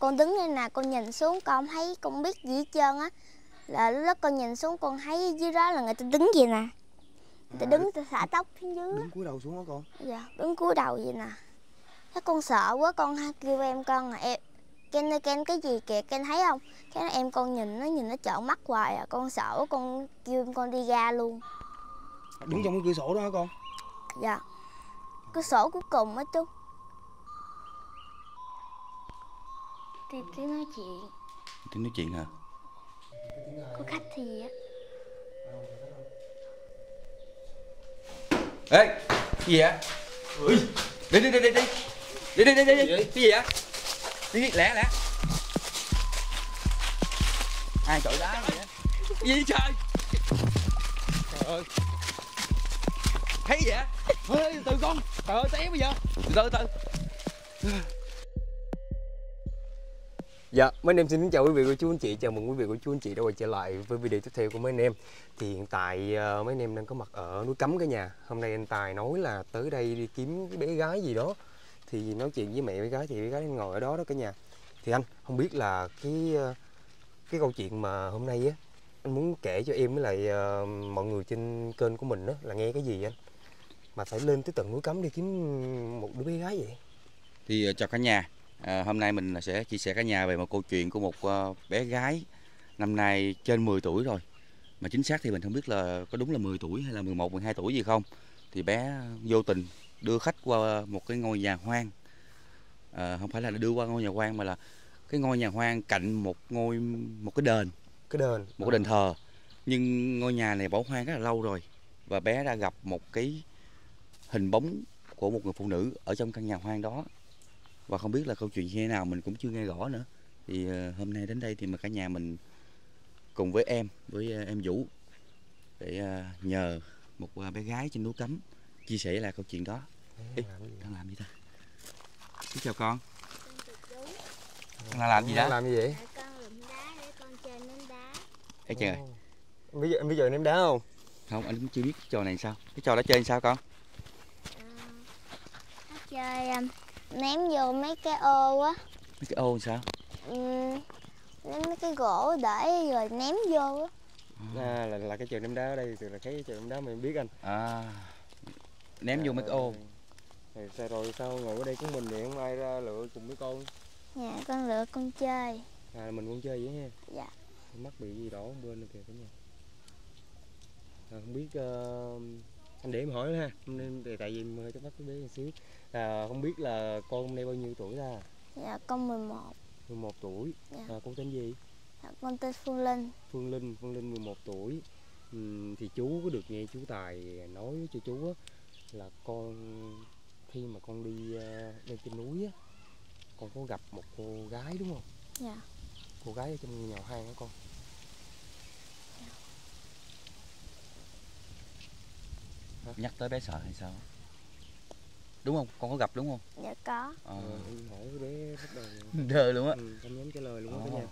Con đứng đây nè, con nhìn xuống con thấy con biết gì hết trơn á. Là lúc đó con nhìn xuống con thấy dưới đó là người ta đứng gì nè. Tôi đứng tôi xả tóc xuống dưới. Đứng cúi đầu xuống hả con? Dạ, đứng cúi đầu vậy nè. Thế con sợ quá, con kêu em con là em Ken ơi Ken cái gì kìa Ken thấy không? Cái em con nhìn nó trợn mắt hoài à, con sợ quá, con kêu em con đi ra luôn. Đứng trong cái cửa sổ đó hả con? Dạ. Cửa sổ cuối cùng á chú. Tiếng nói chuyện. Tiếng nói chuyện hả? Có khách thì á. Ê, cái gì vậy? Ừ. Đi. Cái gì vậy? Đi lẹ lẹ. Ai trời đá vậy? Gì trời? Trời ơi. Thấy gì vậy? Ê, từ con. Trời ơi té bây giờ. Từ. Dạ, mấy anh em xin kính chào quý vị cô chú anh chị, chào mừng quý vị cô chú anh chị đã quay trở lại với video tiếp theo của mấy anh em. Thì hiện tại mấy anh em đang có mặt ở núi Cấm cả nhà. Hôm nay anh Tài nói là tới đây đi kiếm cái bé gái gì đó. Thì nói chuyện với mẹ bé gái thì bé gái ngồi ở đó đó cả nhà. Thì anh không biết là cái câu chuyện mà hôm nay á, anh muốn kể cho em với lại mọi người trên kênh của mình đó là nghe cái gì anh? Mà phải lên tới tận núi Cấm đi kiếm một đứa bé gái vậy? Thì chào cả nhà. Hôm nay mình sẽ chia sẻ cả nhà về một câu chuyện của một bé gái năm nay trên 10 tuổi rồi. Mà chính xác thì mình không biết là có đúng là 10 tuổi hay là 11, 12 tuổi gì không. Thì bé vô tình đưa khách qua một cái ngôi nhà hoang. Không phải là đưa qua ngôi nhà hoang mà là cái ngôi nhà hoang cạnh một cái đền. Cái đền. Một cái đền thờ. Nhưng ngôi nhà này bỏ hoang rất là lâu rồi. Và bé đã gặp một cái hình bóng của một người phụ nữ ở trong căn nhà hoang đó. Và không biết là câu chuyện như thế nào mình cũng chưa nghe rõ nữa. Thì hôm nay đến đây thì mà cả nhà mình cùng với em Vũ để nhờ một bé gái trên núi Cấm chia sẻ lại câu chuyện đó. Ê, đang làm gì ta? Xin chào con. Con đang làm gì đó? Làm gì vậy? Con lụm đá để con chơi ném đá. Ê trời ơi. Bây giờ ném đá không? Không, anh cũng chưa biết cái trò này sao. Cái trò đó chơi sao con? Nó chơi ném vô mấy cái ô á. Mấy cái ô sao? Ném mấy cái gỗ để rồi ném vô á. Là cái trường ném đá ở đây thì là cái trường ném đá mình biết anh. Ném vô mấy cái ô. Sao rồi sao ngồi ở đây của mình thì không ai ra lựa cùng với con? Dạ con lựa con chơi. À mình cũng chơi vậy ha. Dạ. Mắt bị gì đỏ bên này kìa cả nhà. Không biết anh để em hỏi ha, tại vì em hơi thắc mắc cái bé một xíu. Không biết là con hôm nay bao nhiêu tuổi ra? Dạ con 11. 11 tuổi. Dạ. Con tên gì? Dạ, con tên Phương Linh. Phương Linh 11 tuổi. Thì chú có được nghe chú Tài nói cho chú á, là con khi mà con đi lên trên núi á, con có gặp một cô gái đúng không? Dạ. Cô gái ở trong nhà hoang hả con? Dạ. Hả? Nhắc tới bé sợ hay sao? Đúng không? Con có gặp đúng không? Dạ có. Hỏi bé bắt đầu. Đời luôn á. Con nhắn trả lời luôn á cả nhà.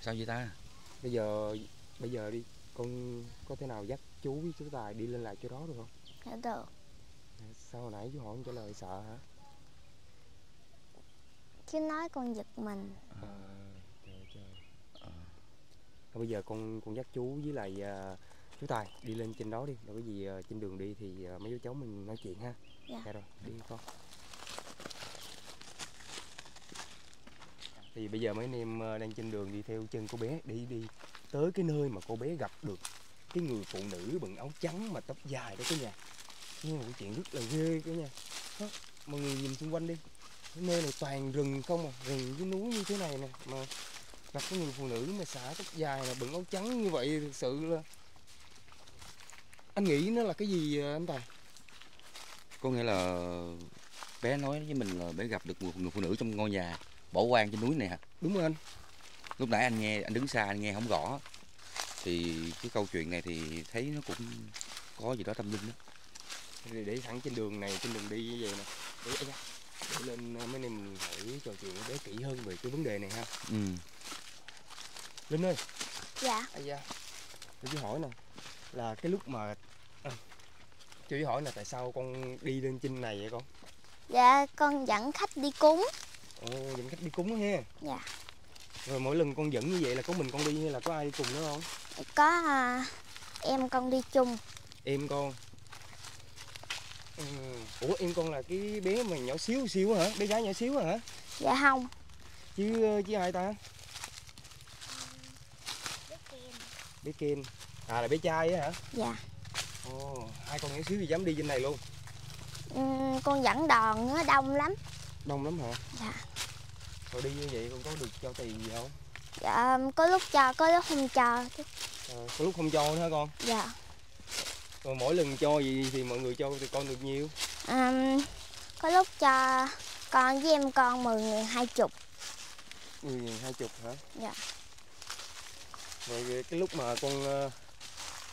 Sao vậy ta? Bây giờ đi, con có thể nào dắt chú với chú Tài đi lên lại chỗ đó được không? Dạ được. Sao hồi nãy chú hỏi con trả lời sợ hả? Chứ nói con giật mình. Trời. Bây giờ con dắt chú với lại chú Tài đi lên trên đó đi, rồi cái gì trên đường đi thì mấy đứa cháu mình nói chuyện ha. Dạ. Rồi, đi con. Thì bây giờ mấy anh em đang trên đường đi theo chân cô bé đi tới cái nơi mà cô bé gặp được cái người phụ nữ bận áo trắng mà tóc dài đó cả nhà. Nhưng mà cái chuyện rất là ghê cả nhà. Đó, mọi người nhìn xung quanh đi. Cái nơi này toàn rừng không à, rừng với núi như thế này nè mà gặp cái người phụ nữ mà xả tóc dài mà bận áo trắng như vậy thực sự là anh nghĩ nó là cái gì anh Tài? Có nghĩa là bé nói với mình là bé gặp được một người phụ nữ trong ngôi nhà bỏ hoang trên núi này hả? Đúng rồi anh. Lúc nãy anh nghe, anh đứng xa anh nghe không rõ. Thì cái câu chuyện này thì thấy nó cũng có gì đó tâm linh đó. Để thẳng trên đường này, trên đường đi như vậy nè. Để lên mấy anh em mình hỏi trò chuyện bé kỹ hơn về cái vấn đề này ha. Ừ. Linh ơi. Dạ. Tôi chỉ hỏi nè, là cái lúc mà chú hỏi là tại sao con đi lên trên này vậy con? Dạ con dẫn khách đi cúng. Dẫn khách đi cúng ha. Dạ. Rồi mỗi lần con dẫn như vậy là có mình con đi hay là có ai đi cùng nữa không? Có em con đi chung. Em con? Ủa em con là cái bé mà nhỏ xíu xíu hả? Bé gái nhỏ xíu hả? Dạ không. Chứ ai ta? Bé Ken. Bé Ken. À là bé trai á hả? Dạ. Ồ, hai con nhỏ xíu thì dám đi trên này luôn? Con dẫn đòn nó đông lắm. Đông lắm hả? Dạ. Rồi đi như vậy con có được cho tiền gì không? Dạ, có lúc cho, có lúc không cho. Có lúc không cho nữa hả con? Dạ. Rồi mỗi lần cho gì thì mọi người cho thì con được nhiêu? Có lúc cho con với em con 10.000 20. 10.000 20 hả? Dạ. Rồi cái lúc mà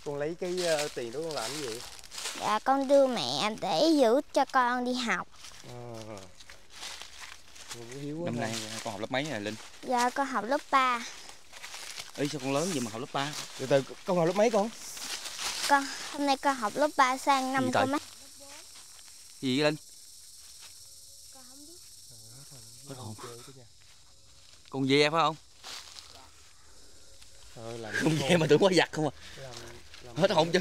con lấy cái tiền đó con làm cái gì? Dạ con đưa mẹ để giữ cho con đi học. Năm nay con học lớp mấy rồi Linh? Dạ con học lớp 3. Ý sao con lớn vậy mà học lớp 3? Từ từ, con học lớp mấy con? Con hôm nay con học lớp 3 sang năm con mấy? Gì vậy Linh? Con không biết. Con hồn. Con ve phải không? Con ve mà tưởng quá giặt không à? Hết hồn chứ.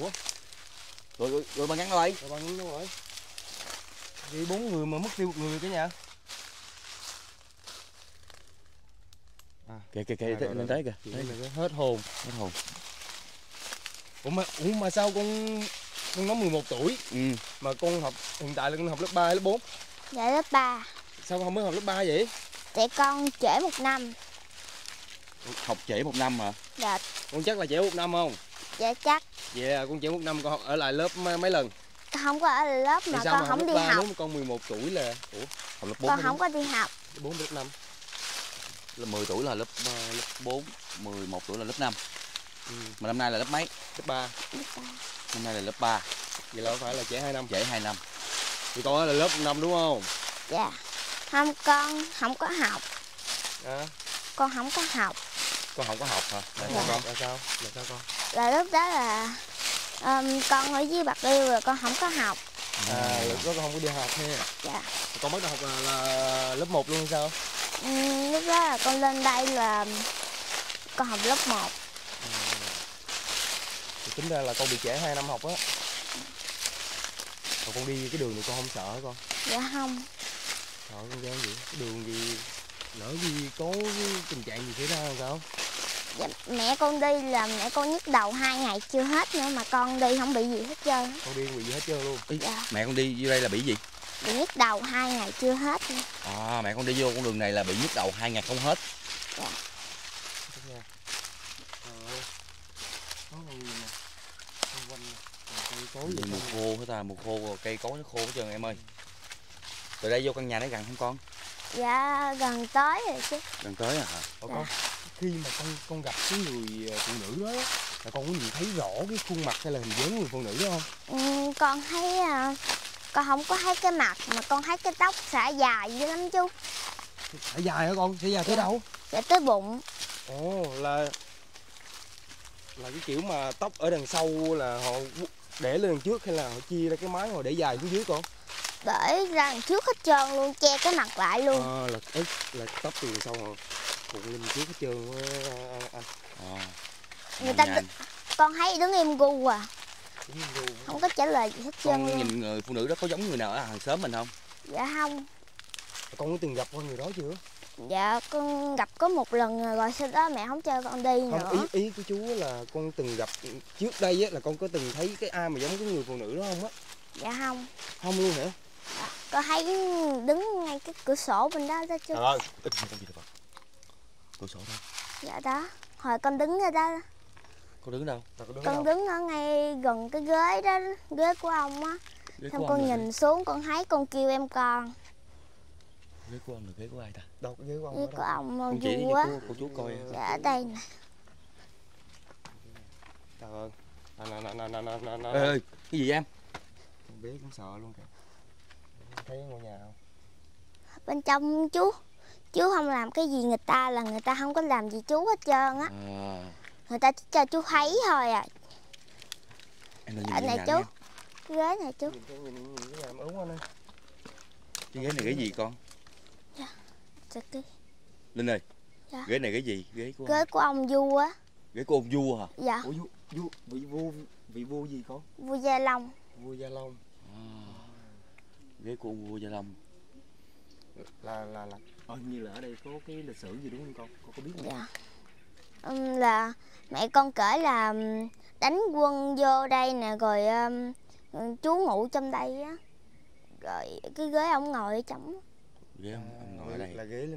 Ủa? Rồi bà ngắn nó đây. Rồi bà ngắn nó rồi. Vậy 4 người mà mất tiêu 1 người cả nhà. Kìa lên tới kìa. Hết hồn. Hết hồn. Ủa mà sao con nói 11 tuổi mà con học hiện tại là con học lớp 3 hay lớp 4? Dạ lớp 3. Sao con không mới học lớp 3 vậy? Tại con trễ 1 năm. Học trễ 1 năm hả? Dạ. Con chắc là trễ 1 năm không? Dạ chắc. Dạ yeah, con trễ 1 năm con học ở lại lớp mấy lần? Không có ở lại lớp mà con không đi học. Con 11 tuổi là... Ủa? Học lớp 4. Con không có đi học. 4 lớp 5. Là 10 tuổi là lớp 4, 11 tuổi là lớp 5. Mà năm nay là lớp mấy? Lớp 3. Năm nay là lớp 3. Vậy là phải là trễ 2 năm. Trễ 2 năm. Thì con là lớp 5 đúng không? Dạ. Không, con không có học. À. Con không có học. Con không có học hả? Là dạ. Con là sao con? Là lúc đó là con ở dưới Bạc Liêu rồi con không có học. À, lúc đó con không có đi học ha. Dạ. Con bắt đầu học là lớp 1 luôn hay sao? Lúc đó là con lên đây là con học lớp 1. Tính ra là con bị trễ 2 năm học á. Còn con đi cái đường này con không sợ hả con? Dạ không. Sợ con gian gì? Cái đường gì lỡ gì có tình trạng gì xảy ra không sao? Dạ, mẹ con đi là mẹ con nhức đầu 2 ngày chưa hết nữa mà con đi không bị gì hết trơn. Con đi không bị gì hết trơn luôn. Ý, dạ. Mẹ con đi vô đây là bị gì? Bị nhức đầu 2 ngày chưa hết nữa. À, mẹ con đi vô con đường này là bị nhức đầu 2 ngày không hết. Dạ. Mùa khô hết ta, mùa khô cây cối nó khô hết trơn em ơi. Từ đây vô căn nhà nó gần không con? Dạ gần tới rồi chứ. Gần tới à hả? Dạ. Con, khi mà con gặp cái người phụ nữ đó là con có nhìn thấy rõ cái khuôn mặt hay là hình dáng người phụ nữ đó không? Con thấy con không có thấy cái mặt mà con thấy cái tóc xõa dài dữ lắm chú. Xõa dài hả con? Xõa dài tới đâu? Dạ tới bụng. Ồ là cái kiểu mà tóc ở đằng sau là họ để lên đằng trước hay là họ chia ra cái mái họ để dài xuống dưới con? Để ra đằng trước hết trơn luôn, che cái mặt lại luôn. À, là tóc từ đằng sau họ cuộn lên trước hết trơn à. Người ta con thấy đứng im gu à. Không có trả lời gì hết trơn. Con nhìn người phụ nữ đó có giống người nào ở hàng xóm mình không? Dạ không. Con có từng gặp con người đó chưa? Dạ con gặp có 1 lần rồi sau đó mẹ không cho con đi nữa. Không, ý của chú là con từng gặp trước đây á, là con có từng thấy cái ai mà giống cái người phụ nữ đó không á? Dạ không. Không luôn hả? Dạ, con thấy đứng ngay cái cửa sổ bên đó đó chứ. Rồi, cửa sổ đó. Dạ đó, hồi con đứng ở đó. Con đứng đâu? Con đứng ở ngay gần cái ghế đó, ghế của ông á. Xong con nhìn xuống con thấy con kêu em con. Ghế của ông là ghế của ai ta? Đâu có ghế của ông. Ghế của ông Vũ á. Cô chú coi. Dạ ở đây nè. Trời ơi. Nè. Ê, cái gì em? Con bé cũng sợ luôn kìa. Thấy ngôi nhà không? Bên trong chú không làm cái gì người ta là người ta không có làm gì chú hết trơn á. À. Người ta chỉ cho chú thấy thôi à. Ở này chú. Cái ghế này chú. Cái ghế này cái gì con? Dạ. Linh ơi, dạ. Ghế này ghế gì? Ghế của ông vua á. Ghế của ông vua hả? Dạ. Ủa, vị vua gì con? Vua Gia Long. Vua Gia Long à. Ghế của ông vua Gia Long là như là ở đây có cái lịch sử gì đúng không con? Con có biết không? Dạ. Là mẹ con kể là đánh quân vô đây nè, rồi chú ngủ trong đây á, rồi cái ghế ông ngồi ở trong. Ghế ông ngồi ở đây là ghế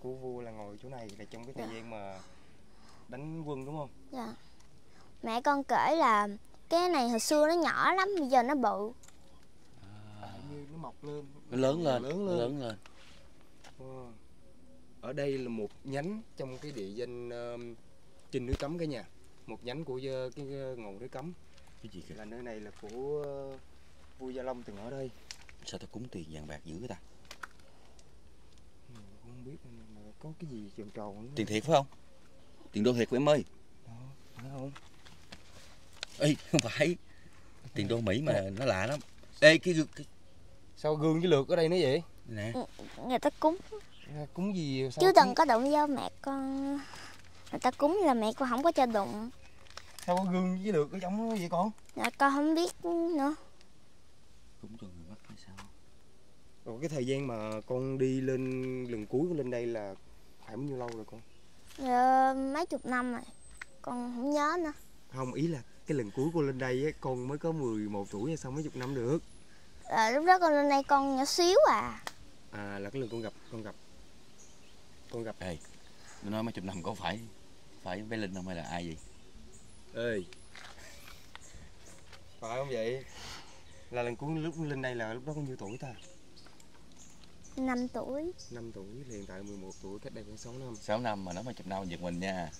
của vua, là ngồi chỗ này là trong cái thời gian mà đánh quân đúng không? Dạ. Mẹ con kể là cái này hồi xưa nó nhỏ lắm, bây giờ nó bự. Như nó mọc lên, nó lớn lên. Ở đây là một nhánh trong cái địa danh trên núi Cấm cả nhà, một nhánh của cái ngọn núi Cấm. Cái gì kìa? Là nơi này là của vua Gia Long từng ở đây. Sao ta cúng tiền vàng bạc dữ vậy ta? Mình không biết mà có cái gì tròn tròn. Tiền thiệt phải không? Tiền đô thiệt của em ơi. Đó, phải không? Ê, không phải. Tiền đô Mỹ mà nó lạ lắm. Ê, cái... Sao gương với lượt ở đây nó vậy? Nè. Người ta cúng. Cúng gì sao? Chứ đừng có đụng vô mẹ con. Người ta cúng là mẹ con không có cho đụng. Sao có gương với lượt ở trong nó vậy con? Dạ con không biết nữa. Cúng cho người mất hay sao? Rồi cái thời gian mà con đi lên lần cuối con lên đây là phải bao nhiêu lâu rồi con? Dạ, mấy chục năm rồi. Con không nhớ nữa. Không, ý là cái lần cuối con lên đây ấy, con mới có 11 tuổi hay sao mấy chục năm được? À, lúc đó con lên đây con nhỏ xíu à. À là cái lần con gặp. Ê, tôi nói mấy chục năm có phải bé Linh không hay là ai vậy? Ê, phải không vậy? Là lần cuối lúc lên đây là lúc đó bao nhiêu tuổi ta? 5 tuổi. 5 tuổi, hiện tại 11 tuổi, cách đây khoảng 6 năm. 6 năm mà nói mấy chục năm giật mình nha.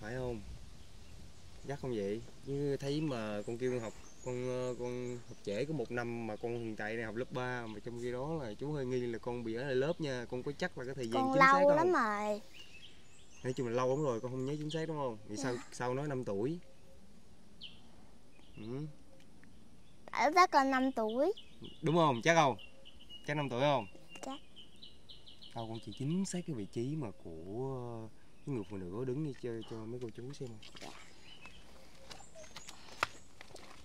Phải không? Chắc không vậy? Như thấy mà con kêu học, con học trễ có 1 năm mà con hiện tại này học lớp 3 mà trong khi đó là chú hơi nghi là con bị ở lại lớp nha. Con có chắc là cái thời gian con chính xác không? Con lâu lắm rồi. Nói chung là lâu lắm rồi con không nhớ chính xác đúng không? Vì sao sao nói 5 tuổi? Tại chắc là 5 tuổi. Đúng không? Chắc không? Chắc 5 tuổi không? Chắc. Tao con chỉ chính xác cái vị trí mà của cái người phụ nữ đứng đi chơi cho mấy cô chú xem.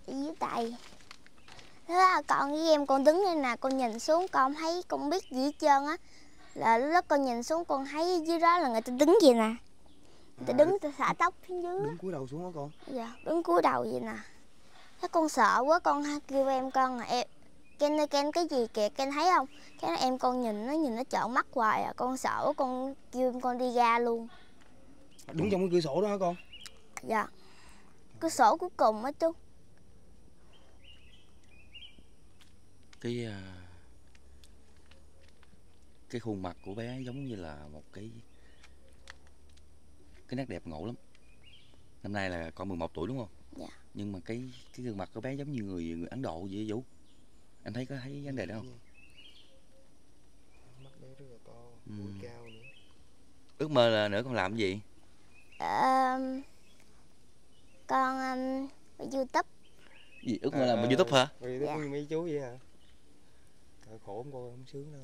Dưới tay. Thế là con với em con đứng đây nè, con nhìn xuống con thấy con biết gì hết trơn á. Là lúc con nhìn xuống con thấy dưới đó là người ta đứng gì nè. Người ta đứng xả tóc xuống dưới. Đứng cúi đầu xuống hả con? Dạ, đứng cúi đầu vậy nè. Thế con sợ quá, con kêu em con em Ken ơi, Ken cái gì kìa, Ken thấy không? Cái đó em con nhìn nó trợn mắt hoài à, con sợ quá, con kêu em con đi ra luôn. Đúng trong cái cửa sổ đó hả con? Dạ. Cửa sổ cuối cùng á chú. Cái khuôn mặt của bé giống như là một cái nét đẹp ngộ lắm. Năm nay là con 11 tuổi đúng không? Dạ. Nhưng mà cái gương mặt của bé giống như người Ấn Độ vậy Vũ. Em thấy có thấy vấn đề đó không? Mắt bé rất là to, mũi cao nữa. Ước mơ là nữa con làm cái gì? Con YouTube. Gì ước mơ làm YouTube hả? YouTube mấy chú vậy hả? Thôi khổ không coi, không sướng đâu.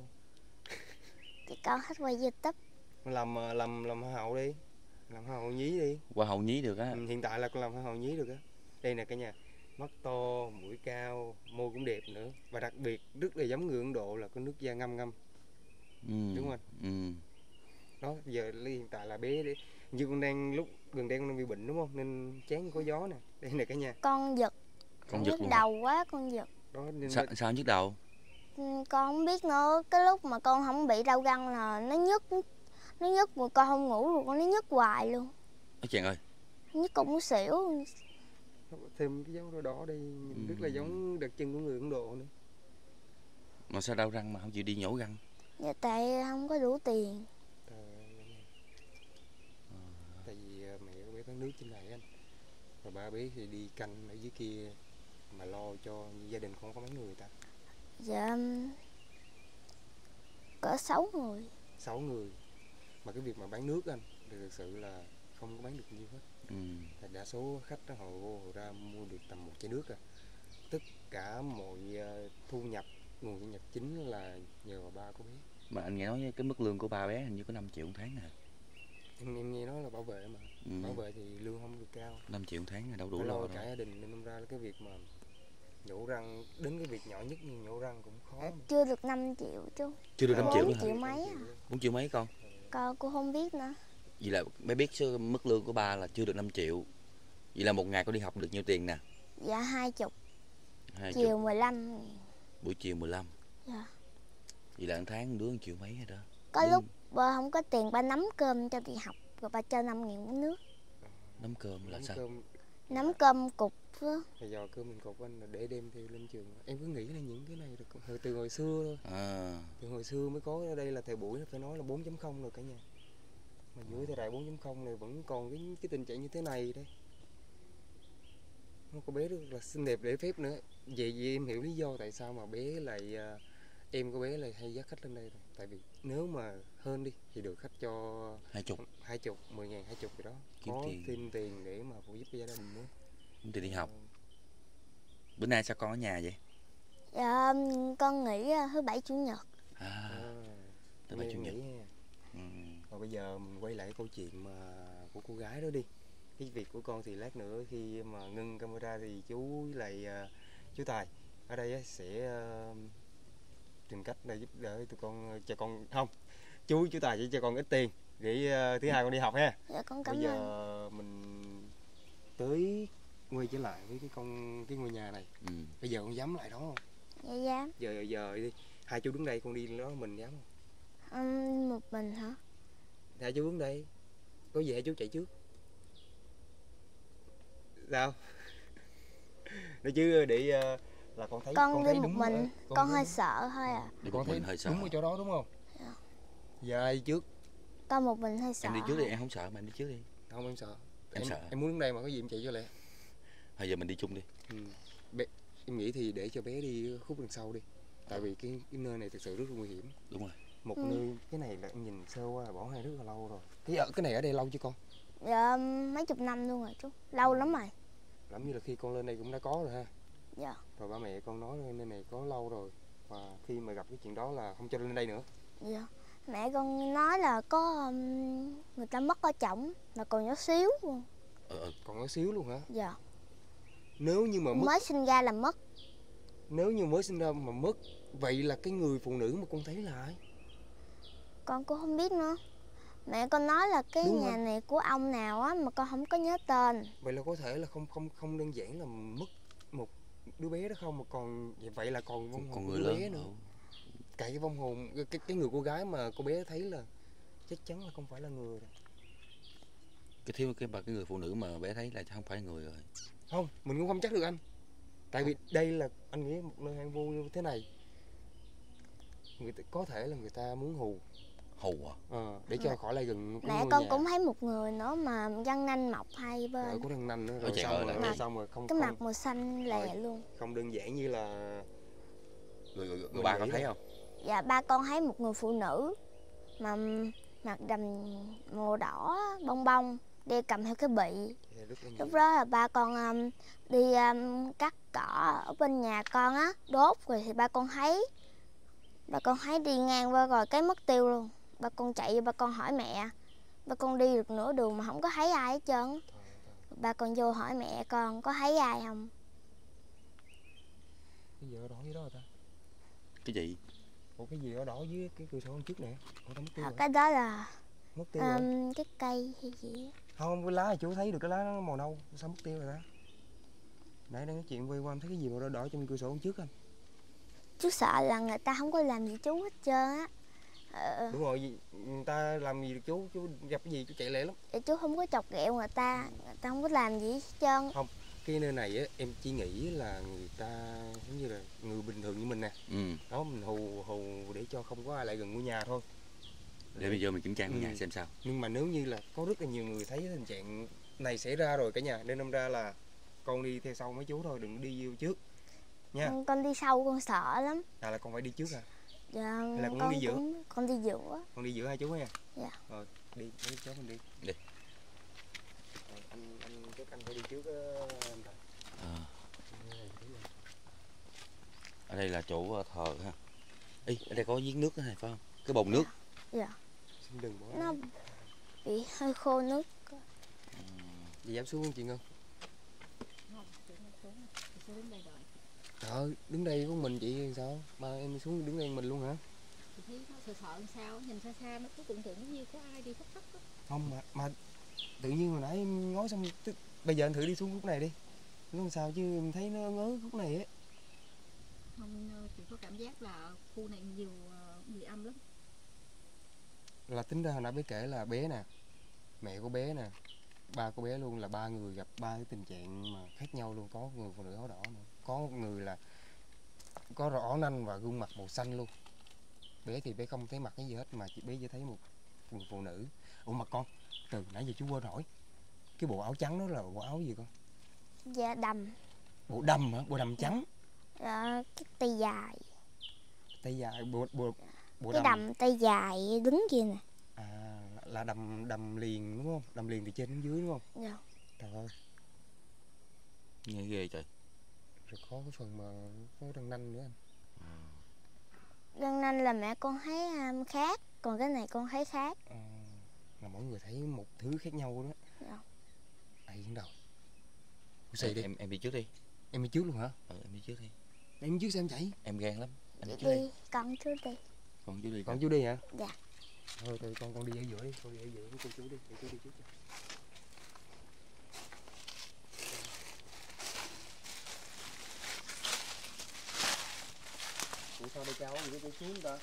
Thì con hết quay YouTube. Làm hoa hậu đi. Làm hoa hậu nhí đi. Hoa hậu nhí được á. Ừ, hiện tại là con làm hoa hậu nhí được á. Đây nè cả nhà. Mắt to, mũi cao, môi cũng đẹp nữa. Và đặc biệt rất là giống người Ấn Độ là có nước da ngâm ngâm. Đúng không? Đó, giờ hiện tại là bé đi. Như con đang lúc gần đây con đang bị bệnh đúng không? Nên chán có gió nè. Đây nè cả nhà. Con giật. Con nhức đầu quá, con giật. Đó, nên sao nhức đầu? Con không biết nữa, cái lúc mà con không bị đau răng là nó nhức mà con không ngủ được, nó nhức hoài luôn. Ôi trời ơi. Nhức con muốn xỉu. Thêm cái dấu đỏ đỏ đây, rất là giống đặc trưng của người Ấn Độ nữa. Mà sao đau răng mà không chịu đi nhổ răng? Dạ tại không có đủ tiền. Tại vì mẹ của bé bán nước trên này anh, và ba bé thì đi canh ở dưới kia mà lo cho gia đình không có mấy người ta. Dạ cỡ 6 người. 6 người. Mà cái việc mà bán nước anh thì thực sự là không có bán được nhiều hết. Thì đa số khách đó họ vô họ ra mua được tầm 1 chai nước à. Tất cả mọi thu nhập, nguồn thu nhập chính là nhờ bà ba của bé. Mà anh nghe nói cái mức lương của ba bé hình như có 5 triệu một tháng nè. Em nghe nói là bảo vệ mà. Bảo vệ thì lương không được cao. 5 triệu một tháng là đâu đủ lo cả gia đình, nên ra cái việc mà nhổ răng, đến cái việc nhỏ nhất như nhổ răng cũng khó. Chưa được 5 triệu chứ. Chưa được 5 triệu nữa hả? 4 triệu mấy à? 4 triệu mấy con? Con cũng không biết nữa. Vậy là bé biết mức lương của ba là chưa được 5 triệu. Vậy là một ngày con đi học được nhiêu tiền nè? Dạ 20. Chiều 15. Buổi chiều 15. Dạ. Vậy là một tháng đứa 1 triệu mấy rồi đó. Có lúc ba không có tiền, ba nắm cơm cho đi học. Rồi ba cho 5.000 uống nước. Nắm cơm là sao? Nắm cơm cục đó. Bây giờ cơm mình cục anh để đem theo lên trường. Em cứ nghĩ là những cái này được từ hồi xưa thôi. Từ hồi xưa mới có ở đây là thời buổi nó phải nói là 4.0 rồi cả nhà. Mà dưới thời đại 4.0 này vẫn còn cái tình trạng như thế này đây. Nó có bé rất là xinh đẹp lễ phép nữa. Vậy em hiểu lý do tại sao mà bé lại em của bé lại hay dắt khách lên đây rồi. Tại vì nếu mà hơn đi thì được khách cho 20, 10.000, 20 gì đó. Có thêm tiền để mà phụ giúp gia đình nữa. Thì đi học. Bữa nay sao con ở nhà vậy? Dạ, con nghỉ thứ Bảy Chủ Nhật. Thứ Bảy Chủ Nhật. Rồi bây giờ mình quay lại câu chuyện mà của cô gái đó đi. Cái việc của con thì lát nữa khi mà ngưng camera thì chú lại chú Tài ở đây sẽ tìm cách để giúp đỡ tụi con, cho con không. Chú Tài chỉ cho con ít tiền để thứ Hai con đi học ha. Dạ con cảm ơn. Bây giờ mình tới quay trở lại với cái ngôi nhà này. Bây giờ con dám lại đó không? Dạ dám. Giờ đi. Hai chú đứng đây, con đi đó mình dám không? Một mình hả? Hai chú đứng đây. Có gì chú chạy trước. Sao? Nói chứ để là con thấy con đi thấy một đúng mình, con hơi sợ thôi à. Để con thấy hơi sợ. Đúng ở chỗ đó đúng không? Dạ. Giờ ai trước? Con một mình hơi sợ. Em đi trước đi, em không sợ mà em đi trước đi. Không em sợ. Em sợ. Em muốn đứng đây mà có gì em chạy cho lẹ. Thôi giờ mình đi chung đi. Bé, em nghĩ thì để cho bé đi khúc đằng sau đi. Tại vì cái nơi này thực sự rất là nguy hiểm. Đúng rồi. Một nơi cái này là nhìn sơ qua bỏ hoang rất là lâu rồi. Cái này ở đây lâu chưa con? Dạ mấy chục năm luôn rồi chú. Lâu lắm rồi. Lắm như là khi con lên đây cũng đã có rồi ha. Dạ. Rồi ba mẹ con nói nơi này có lâu rồi. Và khi mà gặp cái chuyện đó là không cho lên đây nữa. Dạ. Mẹ con nói là có người ta mất ở chồng mà còn nhỏ xíu luôn. Còn nhỏ xíu luôn hả? Dạ. Nếu như mà mất, mới sinh ra là mất. Nếu như mới sinh ra mà mất, vậy là cái người phụ nữ mà con thấy là ai? Con cũng không biết nữa. Mẹ con nói là cái đúng nhà hả? Này của ông nào á mà con không có nhớ tên. Vậy là có thể là không đơn giản là mất một đứa bé đó không, mà còn vậy là còn vong hồn của đứa bé nữa. Cả cái vong hồn cái người cô gái mà cô bé thấy là chắc chắn là không phải là người rồi. Cái thiếu cái người phụ nữ mà bé thấy là không phải người rồi. Không, mình cũng không chắc được anh. Tại vì đây là anh nghĩ một nơi hoang vu như thế này, có thể là người ta muốn hù. Hù à? Để cho khỏi lại gần. Mẹ con nhà cũng thấy một người nữa mà răng nanh mọc hai bên. Có răng nanh nữa. Rồi xong rồi không. Cái mặt màu xanh lè luôn. Không đơn giản như là người ba con thấy không? Dạ ba con thấy một người phụ nữ mà mặt đầm màu đỏ bông bông, đi cầm theo cái bị. Lúc đó là ba con đi cắt cỏ ở bên nhà con á, đốt rồi thì ba con thấy đi ngang qua rồi cái mất tiêu luôn. Ba con chạy, ba con hỏi mẹ. Ba con đi được nửa đường mà không có thấy ai hết trơn. Ba con vô hỏi mẹ con có thấy ai không. Cái gì ở đỏ dưới đó hả ta? Cái gì? Ủa cái gì ở đỏ dưới cái cửa sổ hôm trước nè. Cái đó là mất tiêu rồi. Cái cây hay gì đó. Không, cái lá là chú thấy được, cái lá nó màu nâu. Sao mất tiêu rồi đó. Nãy đang nói chuyện quay qua thấy cái gì màu đỏ trong cửa sổ hôm trước anh. Chú sợ là người ta không có làm gì chú hết trơn á. Đúng rồi, người ta làm gì được chú gặp cái gì chú chạy lẹ lắm. Chú không có chọc ghẹo người ta không có làm gì hết trơn. Không, cái nơi này á, em chỉ nghĩ là người ta giống như là người bình thường như mình nè. Đó, mình hù để cho không có ai lại gần ngôi nhà thôi. Để bây giờ mình kiểm tra ngôi nhà xem sao. Nhưng mà nếu như là có rất là nhiều người thấy tình trạng này xảy ra rồi cả nhà. Nên đâm ra là con đi theo sau mấy chú thôi, đừng đi vô trước nha. Con đi sau con sợ lắm. À là con phải đi trước à? Dạ. Hay là con đi giữa? Con đi giữa. Con đi giữa hai chú nha. Dạ. Rồi đi với cháu mình đi. Đi. Rồi, anh phải đi trước anh Tài. Ở đây là chỗ thờ ha. Ở đây có giếng nước đó này phải không? Cái bồn nước. Dạ. Xin đừng bỏ. Nó bị hơi khô nước. Dì dám xuống không chị Ngân? Không, chị không xuống. Chị xuống đứng đây rồi. Trời ơi, đứng đây có mình chị làm sao? Ba em xuống đứng đây mình luôn hả? Chị thấy nó sợ sợ làm sao, nhìn xa xa nó cứ cũng tưởng như có ai đi khắp khắp đó. Không mà tự nhiên hồi nãy em ngó xong tức, bây giờ anh thử đi xuống khúc này đi. Nó làm sao chứ em thấy nó ngớ khúc này á. Không, chị có cảm giác là khu này nhiều người âm lắm. Là tính ra hồi nãy bé kể là bé nè, mẹ của bé nè, ba của bé luôn, là ba người gặp ba cái tình trạng mà khác nhau luôn. Có người phụ nữ áo đỏ nữa, có người là có rõ nanh và gương mặt màu xanh luôn. Bé thì bé không thấy mặt cái gì hết mà bé chỉ thấy một người phụ nữ. Ủa mà con, từ nãy giờ chú quên hỏi, cái bộ áo trắng đó là bộ áo gì con? Dạ đầm. Bộ đầm hả? Bộ đầm trắng? Dạ, cái tay dài. Tay dài, bộ cái đầm tay dài đứng kia nè. À, là đầm liền đúng không? Đầm liền từ trên đến dưới đúng không? Dạ. Trời ơi, nghe ghê trời. Rồi có cái phần mà có răng nanh nữa anh. À. Răng nanh là mẹ con thấy khác, còn cái này con thấy khác. À, là mỗi người thấy một thứ khác nhau đó. Dạ. Ai dẫn đầu? Đi. Em đi trước đi. Em đi trước luôn hả? Ừ, em đi trước đi. Em đi trước sao em chạy? Em gan lắm. Anh đi trước đi. Con trước đi. Con chú đi. Con chú đi hả? Dạ. Thôi tụi con đi ở giữa đi, con đi ở giữa với cô chú đi, để chú đi trước cho. Ủa sao đây cháu, mình có xuống ta?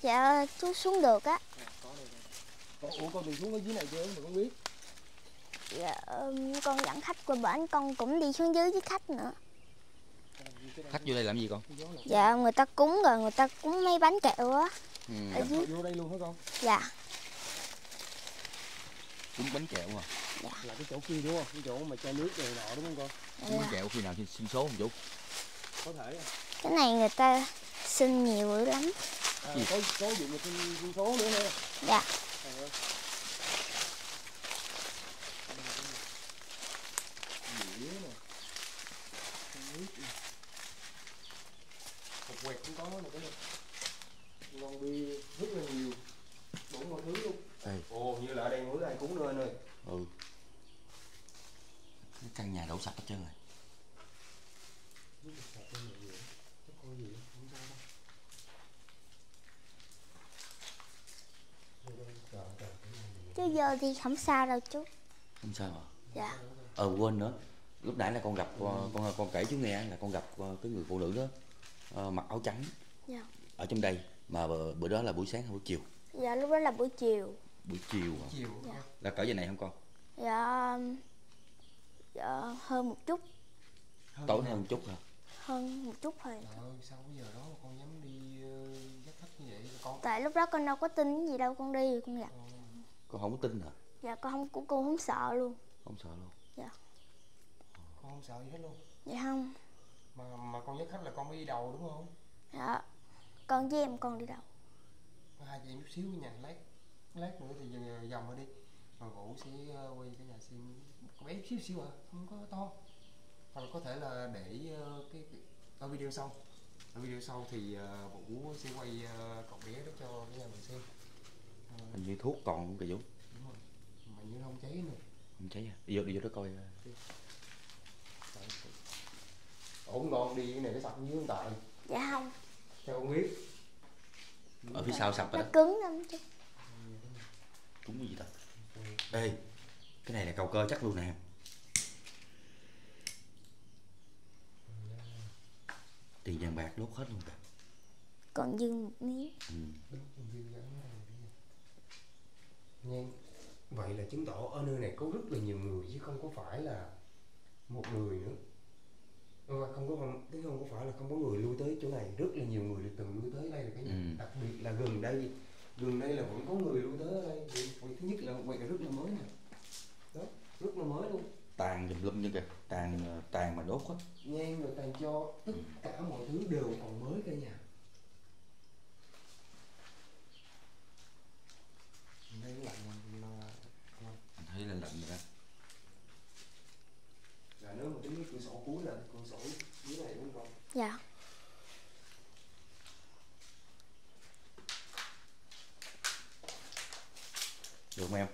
Dạ, chú xuống được á. À, có đây nè. Ủa con mình xuống ở dưới này chưa, mình không biết. Dạ, con dẫn khách qua bển, con cũng đi xuống dưới với khách nữa. Khách vô đây làm gì con? Dạ, người ta cúng rồi, người ta cúng mấy bánh kẹo á. Ừ. Ở dưới. Vô đây luôn hả con? Dạ. Cúng bánh kẹo à? Dạ. Là cái chỗ kia đúng không? Cái chỗ mà chai nước này nọ đúng không con? Dạ. Bánh kẹo khi nào xin số không chú? Có thể. Cái này người ta xin nhiều lắm. À, có dụng mà xin số nữa nè. Dạ. À. Quẹt cũng có một cái này. Ngon bi rất là nhiều, đủ mọi thứ luôn. Ồ, như là ở đây mỗi ngày cúng nữa anh ơi. Ừ. Cái căn nhà đổ sạch hết trơn rồi. Chứ giờ thì không sao đâu chú. Không sao hả? Dạ. Ờ quên nữa, lúc nãy là con gặp, con kể chú nghe là con gặp cái người phụ nữ đó. Mặc áo trắng. Dạ. Ở trong đây mà bữa đó là buổi sáng hay buổi chiều? Dạ lúc đó là buổi chiều. Buổi chiều hả? Chiều. Dạ. Là cỡ giờ này không con? Dạ, dạ hơn một chút. Tối hơn một chút hả? Hơn một chút thôi. Trời ơi, sao bây giờ đó mà con dám đi dắt khách như vậy con? Tại lúc đó con đâu có tin cái gì đâu, con đi rồi con gặp. Con không có tin hả? Dạ con không sợ luôn. Không sợ luôn? Dạ. Con không sợ gì hết luôn? Dạ không. Mà con dắt khách là con mới đi đầu đúng không? Dạ. Con với em con đi đầu. Hai chị em chút xíu nha, lát nữa thì dòng rồi đi. Mà Vũ sẽ quay cái nhà xin bé xíu xíu à, không có to. Hoặc là có thể là để cái ở video sau. Ở video sau thì Vũ sẽ quay cậu bé đó cho cái nhà mình xem. Hình như thuốc còn không kìa Vũ. Đúng rồi. Mà như nó không cháy nữa. Không cháy à? Đi vô đó coi. Đi. Ổn ngon đi cái này nó sập dưới Tài. Dạ không. Sao không biết? Ở phía sau sập rồi. Nó cứng lắm chứ. Cứng cái gì vậy? Ê, cái này là cầu cơ chắc luôn nè. Tiền vàng bạc đốt hết luôn kìa. Còn dư một miếng. Ừ. Nhưng vậy là chứng tỏ ở nơi này có rất là nhiều người chứ không có phải là một người nữa. Không có phải là không có người lui tới chỗ này, rất là nhiều người từng lui tới đây là cái nhà. Ừ. Đặc biệt là gần đây là vẫn có người lui tới ở đây. Thứ nhất là quẹt rất là mới này. Đó, rất là mới luôn. Tàn dùm lum như kìa, tàn mà đốt hết. Nhan rồi tàn cho, tất cả mọi thứ đều còn mới cả nhà. Đây lạnh mà. Anh thấy là lạnh rồi đó. Là nếu mà tính cái cửa sổ cuối là cửa sổ dưới này đúng không? Dạ. Được không em?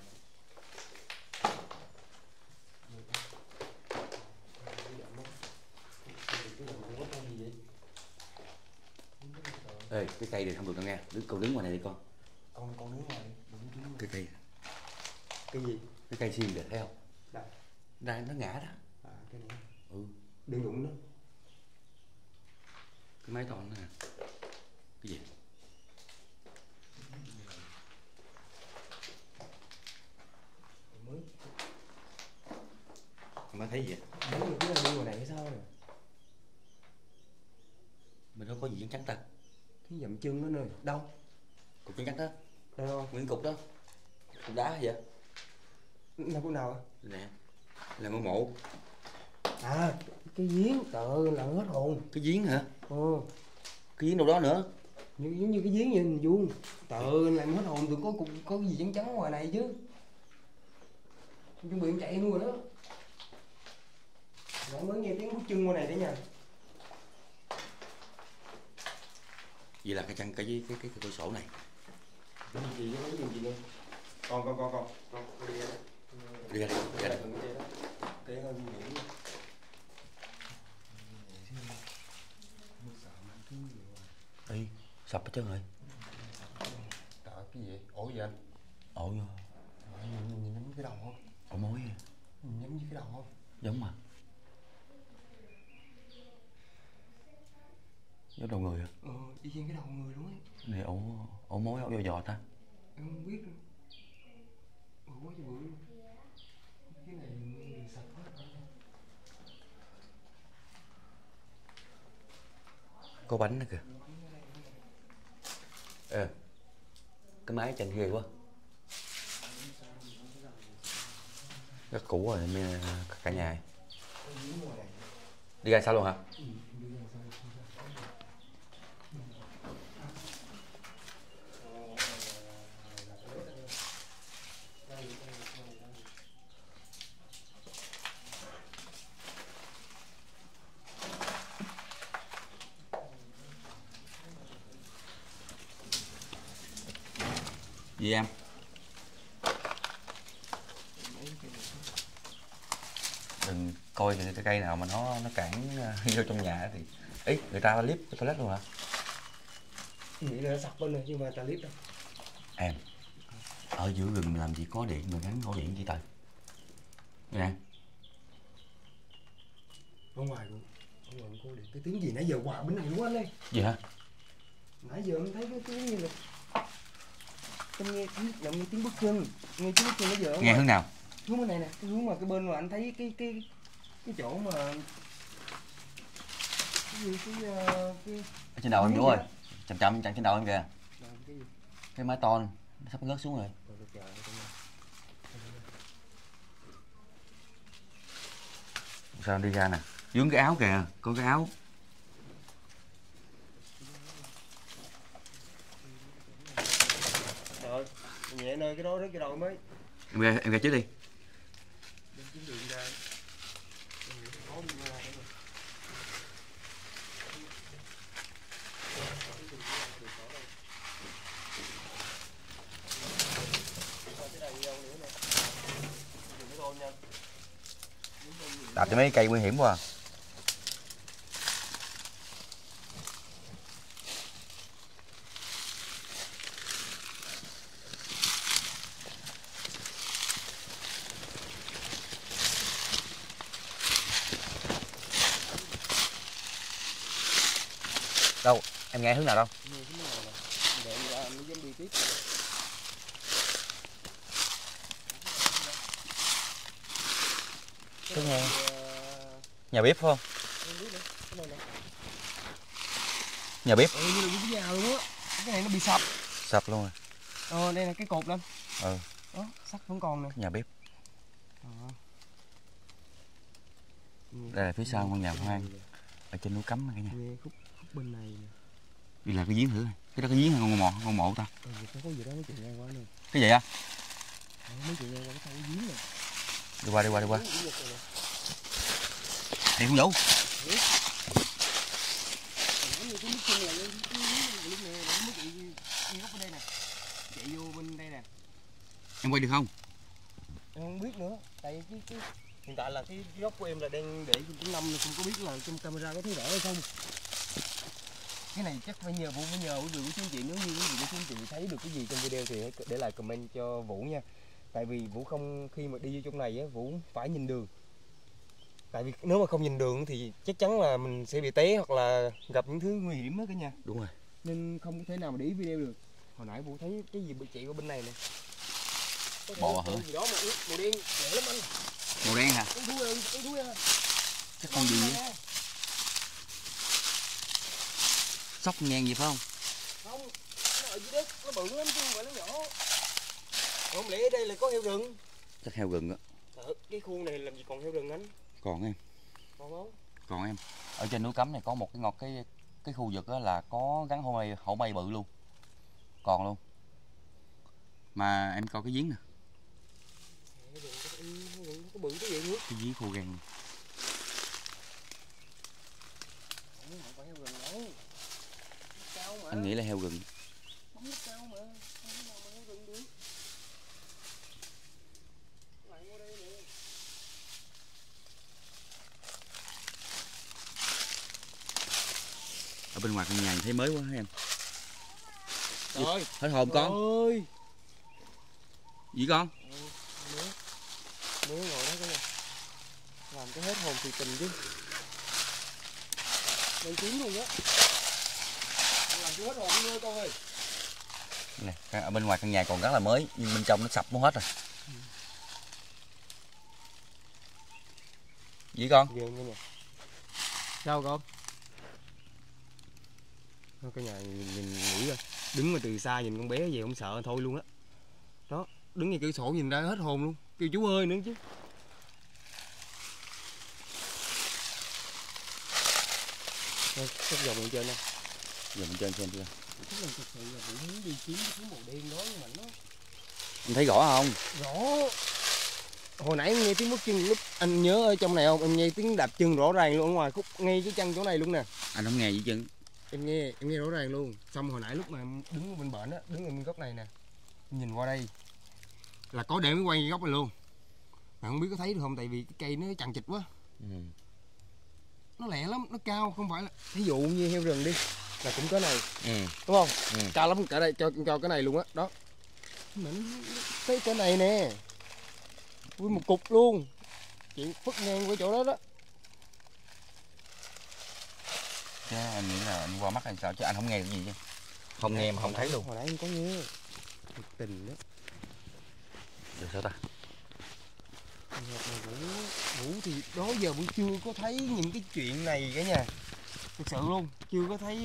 Ê, cái cây này không được đâu nghe, con đứng ngoài này đi con. Con đứng ngoài này. Cái cây. Cái gì? Cái cây xiên đẹp thấy không? Đây. Đây nó ngã đó. À, cái này. Ừ. Đừng đụng nó. Cái máy toàn đó nè. Cái gì? Mới thấy gì? Đúng cái này ngoài này hay sao rồi? Mình đâu có gì trắng ta. Cái dậm chân đó nè. Đâu? Cục trắng đó. Đâu không? Nguyên cục đó. Cục đá vậy? Là cục nào ạ? Nè. Là ngôi mộ. À, cái giếng tự là hết hồn. Cái giếng hả? Ừ. Cái giếng đâu đó nữa. Giống như cái giếng vậy hình vuông. Tự làm hết hồn tự có cục có cái gì trắng trắng ngoài này chứ. Chuẩn bị em chạy luôn rồi đó. Nãy mới nghe tiếng bước chân ngoài này đấy nha. Vậy là cái chăn cái cửa sổ này. Cái gì đó, cái gì luôn. Con đi ra đây. Đi ra đây, ra đây. Cái hơi nguy hiểm. Ê, sập hết trơn rồi. Trời cái gì? Ổ gì anh? Ổ vô. Nhìn giống cái đầu không? Ổ mối. Nhìn giống như cái đầu không? Giống mà. Giống đầu người hả? Ừ, y chang cái đầu người luôn ấy. Này ổ mối ổ giò ta? Em không biết đâu. Ủa quá trời bự. Cái này mình sạch hết rồi. Có bánh nữa kìa. Ờ. Cái máy chanh ghê quá. Rất cũ rồi mẹ cả nhà. Đi ra sao luôn hả? Gì em? Đừng coi cái cây nào mà nó cản vô trong nhà thì ý người ta clip cái toilet luôn hả? Nghĩ là nó sập bên rồi nhưng mà ta clip đâu. Em ở giữa rừng làm gì có điện mà gắn ổ điện chỉ tay. Nè. Ở ngoài cô điện cái tiếng gì nãy giờ quạ bên này quá lên. Gì hả? Nãy giờ em thấy cái tiếng như là tôi nghe tiếng bước chân, bây giờ nghe hướng nào? Hướng bên này nè, cái hướng mà cái bên mà anh thấy cái chỗ mà cái gì cái ở trên đầu em Vũ ơi, chậm trên đầu em kìa. Cái mái tôn nó sắp ngớt xuống rồi. Sao đi ra nè, vướng cái áo kìa, có cái áo. Nhẹ nơi cái đó rớt cái đầu mới. Em ra trước đi. Đạp cho mấy cây nguy hiểm quá. Đâu, em nghe hướng nào đâu? Hướng nghe. Nhà bếp phải không? Nhà bếp. Ừ, như là cái nhà luôn á. Cái này nó bị sập. Sập luôn rồi. Ờ, đây là cái cột lên. Ừ. Đó, sắt vẫn còn nè. Nhà bếp. Đây là phía sau ngôi nhà hoang. Ở trên núi Cấm cả nhà. Bên này đây là cái giếng thử. Cái đó cái giếng hay ngôi mộ ta? Ừ, có gì đó mấy chuyện ngang qua nè. Cái gì á? Mấy chuyện ngang qua cái giếng này. Đi qua. Đi con Vũ. Chạy vô bên đây nè. Em quay được không? Em không biết nữa. Tại cái hiện tại là cái góc của em là đang để trong năm không có biết là trong camera có thấy rõ hay không. Cái này chắc phải nhờ Vũ, phải nhờ Vũ xin chị. Nếu như Vũ xin chị thấy được cái gì trong video thì hãy để lại comment cho Vũ nha. Tại vì Vũ không, khi mà đi vô trong này á, Vũ phải nhìn đường. Tại vì nếu mà không nhìn đường thì chắc chắn là mình sẽ bị té hoặc là gặp những thứ nguy hiểm hết cả nhà. Đúng rồi. Nên không có thể nào mà để ý video được. Hồi nãy Vũ thấy cái gì bị chạy qua bên này nè. Bò hả? Gì đó màu đen, dễ lắm anh. Màu đen hả? Con thú ơi. Chắc con gì vậy? Sóc ngang gì phải không? Không, nó ở dưới đất, nó bự lắm chứ không phải nó nhỏ. Không lẽ ở đây là có heo rừng? Chắc heo rừng á. Cái khu này làm gì còn heo rừng anh? Còn em. Còn không? Còn em. Ở trên núi Cấm này có một cái ngọt cái khu vực á là có rắn hổ mây bự luôn. Còn luôn. Mà em coi cái giếng nè. Cái bự cái gì nữa? Cái giếng khô gan. Anh nghĩ là heo rừng. Bóng nó cao mà. Ở bên ngoài căn nhà thấy mới quá hả em? Trời ơi, hết hồn con. Ơi. Gì con? Mới ngồi đó cái này. Làm cái hết hồn thì tình chứ. Đây chín luôn đó. Làm cái hết hồn ơi con ơi. Này, ở bên ngoài căn nhà còn rất là mới nhưng bên trong nó sập nó hết rồi. Gì con? Sao con? Cái nhà nhìn mũi rồi. Đứng mà từ xa nhìn con bé về không sợ thôi luôn á. Đó. Đó, đứng ngay cửa sổ nhìn ra hết hồn luôn. Kêu chú ơi nữa chứ. Đây, sắp vòng lên trên nè. Vòng lên trên xem chưa. Thực sự là Vũ muốn đi kiếm cái màu đen đó nhưng mà nó... Anh thấy rõ không? Rõ. Hồi nãy nghe tiếng bước chân lúc anh nhớ ở trong này không? Em nghe tiếng đạp chân rõ ràng luôn ở ngoài khúc ngay cái chân chỗ này luôn nè. Anh không nghe gì chân. Em nghe rõ ràng luôn. Xong hồi nãy lúc mà em đứng bên bển á, đứng ở bên góc này nè, nhìn qua đây là có để mới quay cái góc này luôn. Mà không biết có thấy được không, tại vì cái cây nó chằng chịt quá. Nó lẹ lắm, nó cao không phải là thí dụ như heo rừng đi là cũng có này. Đúng không? Cao lắm cả đây cho cái này luôn á, đó. Mình thấy cái này nè. Với một cục luôn. Chị phất ngang qua chỗ đó đó. Chứ anh nghĩ là anh qua mắt anh sao chứ anh không nghe cái gì chứ. Không nghe mà không thấy luôn. Hồi nãy em có nghe. Thật tình đó. Được sao ta? Vũ thì đó giờ Vũ chưa có thấy những cái chuyện này cả nhà. Thật sự luôn. Chưa có thấy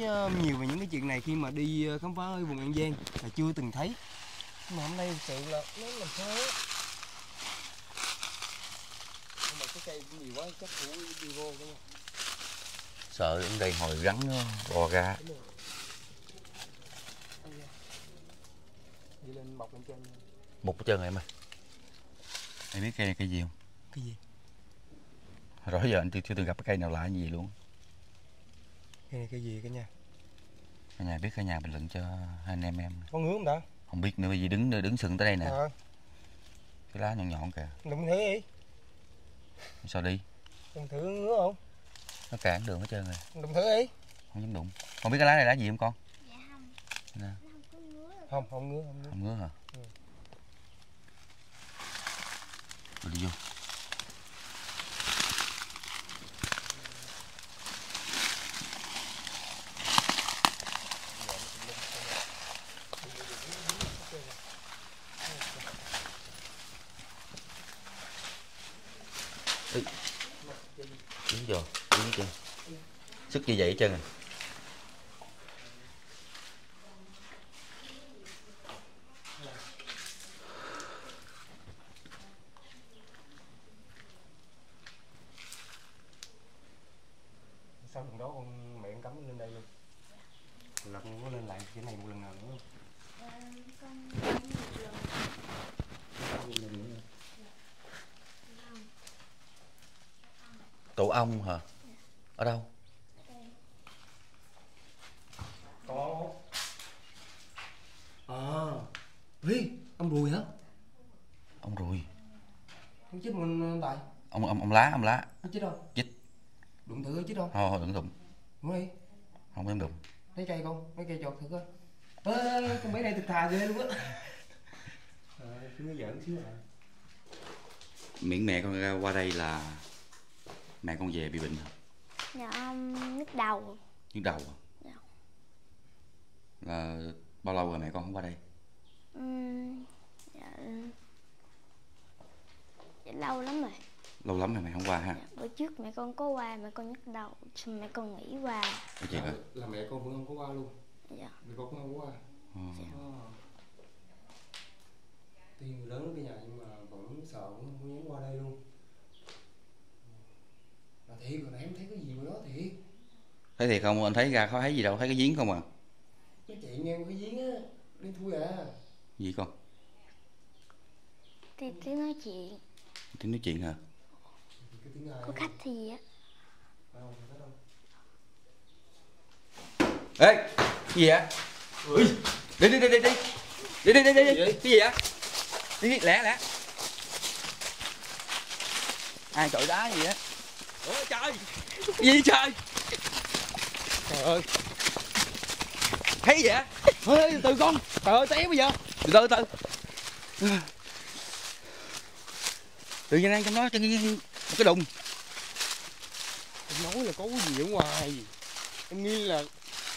nhiều về những cái chuyện này khi mà đi khám phá ở vùng An Giang. Là chưa từng thấy. Mà hôm nay thật sự là nó làm sao á. Nhưng mà cái cây cũng nhiều quá chắc Vũ đi vô cả nhà. Sợ ở đây hồi rắn nó bò ra. Một cái chân em ơi. Em biết cây này cây gì không? Cái gì? Rõ giờ anh chưa từng gặp cái cây nào lạ như gì luôn. Cây này cây gì cả nhà? Cả nhà biết, cả nhà bình luận cho hai anh em. Có ngứa không ta? Không biết nữa, vì đứng sừng tới đây nè. Cái lá nhọn nhọn kìa. Đừng thử đi. Sao đi? Đừng thử ngứa không? Nó cản đường hết trơn rồi. Đụng thử đi. Không dám đụng. Không biết cái lá này lá gì không con? Dạ không. Nè. Nó không có ngứa. Không ngứa. Không ngứa hả? Ừ. Rồi đi vô. Ê. Đúng rồi. Sức như vậy chân. Sau lần đó con mẹ cắm lên đây luôn. Là con có lên lại cái này một lần nào nữa không? Con tổ ong hả? Ở đâu? Có. À, ê, ông rùi hả? Không chích mình Tài. Ông lá. Nó chích không? Chích. Đụng thử chích không? Thôi đừng đụng. Đúng đi. Không dám đụng. Lấy cây con, lấy cây chọt thử coi. Con bé này thực thà ghê luôn á. Nó giỡn xíu à. Miễn mẹ con ra qua đây là mẹ con về bị bệnh hả? Dạ, nhức đầu. Nhức đầu à? Dạ. Là bao lâu rồi mẹ con không qua đây? Dạ, lâu lắm rồi. Lâu lắm rồi mẹ không qua ha? Dạ, bữa trước mẹ con có qua, mẹ con nhức đầu, xong mẹ con nghỉ qua. Dạ, là mẹ con cũng không có qua luôn? Dạ. Mẹ con cũng không có qua? Dạ. Tuy người lớn cái nhà nhưng mà vẫn sợ, cũng không dám qua đây luôn. Mà thiệt, hồi nãy em thấy cái gì mà đó thiệt. Thấy thiệt không? Anh thấy ra có thấy gì đâu, thấy cái giếng không à? Cái chị ngang cái giếng á, đi thui à. Gì con? Thì tiếng nói chuyện. Tiếng nói chuyện hả? Có khách thì gì á. Ê! Cái gì vậy? Ui! Đi! Cái gì vậy? Đi, lẹ! Ai chọi đá gì á? Ủa trời! Gì trời? Trời ơi! Thấy gì vậy? Ê, từ con! Trời ơi, té bây giờ! Từ! Tự nhiên đang trong đó cho một cái đùng. Em nói là có cái gì ở ngoài. Em nghi là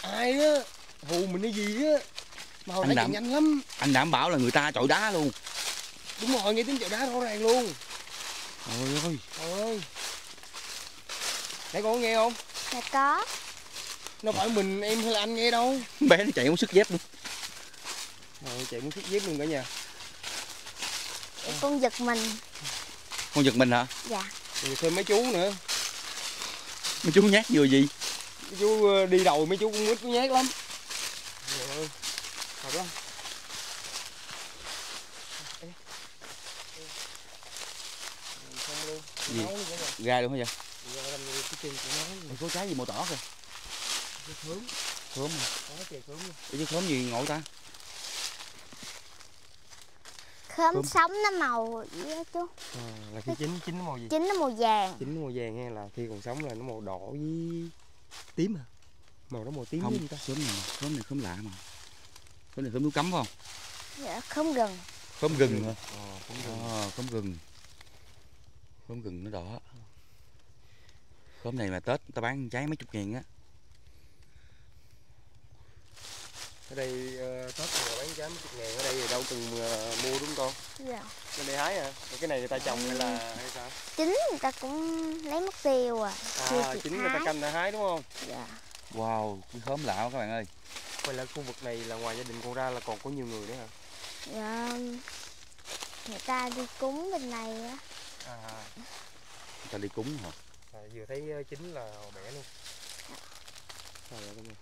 ai á, hù mình cái gì á. Mà hồi nãy chạy nhanh lắm. Anh đảm bảo là người ta chọi đá luôn. Đúng rồi, nghe tiếng chọi đá rõ ràng luôn. Trời ơi. Nãy con có nghe không? Dạ có. Nó phải mình, em hay là anh nghe đâu. Bé nó chạy muốn sức dép luôn. Rồi, chạy muốn sức dép luôn cả nhà. Con giật mình. Con giật mình hả? Dạ. Rồi thêm mấy chú nữa. Mấy chú nhát vừa gì? Mấy chú đi đầu mấy chú cũng ít nhát lắm. Trời ơi. Thật lắm. Gì? Ra luôn hả vậy? Có trái gì màu đỏ kìa. Khóm hả? Chứ khóm gì ngộ ta? Khóm sống nó màu gì á chú? Là khi chín nó màu gì? Chín nó màu vàng. Chín nó màu vàng hay là khi còn sống là nó màu đỏ với tím hả? Màu đó màu tím không, với gì ta? Khóm này khóm lạ mà. Khóm này khóm núi cấm phải không? Dạ, khóm gừng. Khóm gừng hả? Khóm gừng nó đỏ. Khóm này mà Tết ta bán trái mấy chục ngàn á. Ở đây Tết mà bán trái mấy chục ngàn, ở đây thì đâu từng mua đúng con? Dạ. Mình đi hái hả? Cái này người ta trồng hay sao? Chính người ta cũng lấy mất tiêu à. À chính người ta canh người ta hái đúng không? Dạ. Wow, khóm lạ các bạn ơi. Vậy là khu vực này là ngoài gia đình con ra là còn có nhiều người nữa hả? Dạ. Người ta đi cúng bên này á. Người ta đi cúng hả? À, vừa thấy chính là bẻ luôn. Trời ơi con ơi.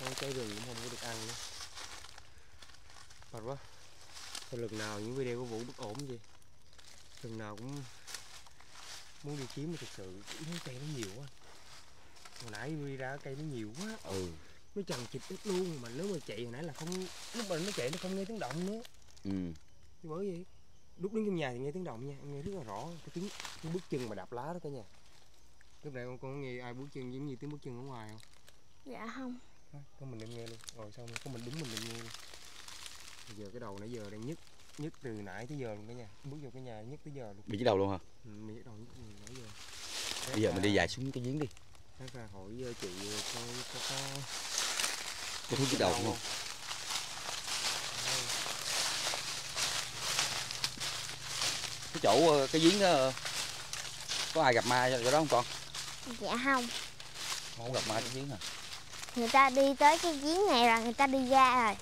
Con trái rừng cũng không có được ăn nữa. Mệt quá. Thôi lần nào những video của Vũ bất ổn vậy. Lần nào cũng muốn đi kiếm mà thực sự mấy cây nó nhiều quá. Hồi nãy đi ra cây nó nhiều quá. Ừ. Nó chằng chịt ít luôn mà nếu mà chạy hồi nãy là không, lúc mà nó chạy nó không nghe tiếng động nữa. Ừ. Bởi vậy lúc đứng trong nhà thì nghe tiếng động nha, em nghe rất là rõ cái tiếng cái bước chân mà đạp lá đó cả nhà. Lúc nãy con có nghe ai bước chân giống như tiếng bước chân ở ngoài không? Dạ không. Có mình em nghe luôn, rồi xong có mình đúng mình nghe luôn. Bây giờ cái đầu nãy giờ đang nhức từ nãy tới giờ luôn cả nhà. Bước vô cái nhà nhức tới giờ luôn. Bị cái đầu luôn hả? Ừ, bị cái đầu nhức từ nãy giờ. Bây giờ mình đi dài xuống cái giếng đi. Nói ra hỏi chị coi có thuốc cái đầu không? Cái chỗ cái giếng đó có ai gặp ma rồi đó không con? Dạ không. Không gặp ma trong giếng hả? Người ta đi tới cái giếng này là người ta đi ra rồi.